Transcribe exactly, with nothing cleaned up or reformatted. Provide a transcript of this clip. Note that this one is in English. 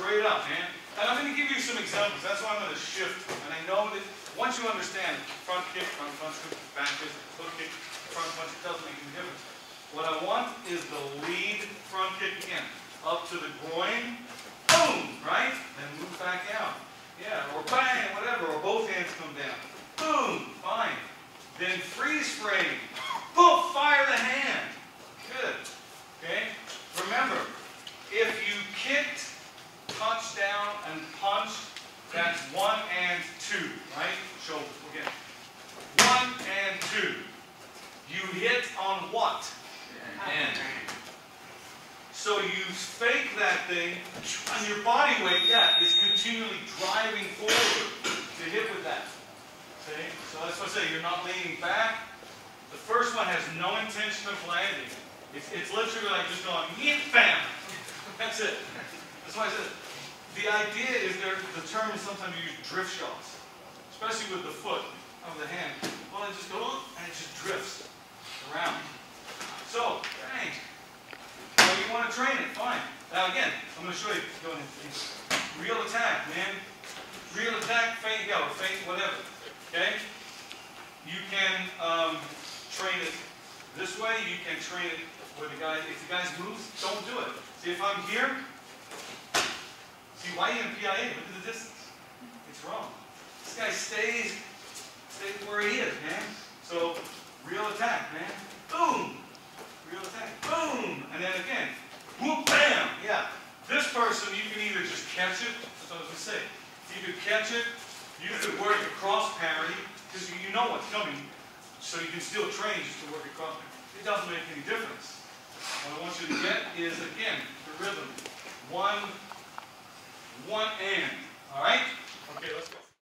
Straight up, man. And I'm going to give you some examples. That's why I'm going to shift. And I know that once you understand front kick, front punch, back kick, hook kick, front punch, it doesn't make any difference. What I want is the lead front kick in, up to the groin, boom, right? Then move back out. Yeah, or bang, whatever, or both hands come down. Boom, fine. Then freeze frame. Boom, fire the hand. Good. Okay? Remember, if you kicked, punch down and punch, that's one and two, right? Shoulder, again. One and two. You hit on what? Hand. So you fake that thing, and your body weight, yeah, is continually driving forward to hit with that. See? So that's what I say, you're not leaning back. The first one has no intention of landing. It's, it's literally like just going, yeah, bam! That's it. That's why I said, the idea is there, the term is sometimes you use drift shots, especially with the foot of the hand. Well, it just goes, and it just drifts around. So, bang. So you want to train it, fine. Now again, I'm going to show you. Go ahead, please. Real attack, man. Real attack, fake out, fake whatever. Okay? You can um, train it this way. You can train it with the guy. If the guy's moves, don't do it. See, if I'm here, see, Y M P I A, look at the distance. It's wrong. This guy stays, stays where he is, man. So, real attack, man. Boom! Real attack. Boom! And then again, whoop, bam! Yeah. This person, you can either just catch it, that's what I was going to say. You could catch it, you could work a cross parry, because you know what's coming, so you can still train just to work a cross parry. It doesn't make any difference. What I want you to get is, again, the rhythm. One, one and. All right?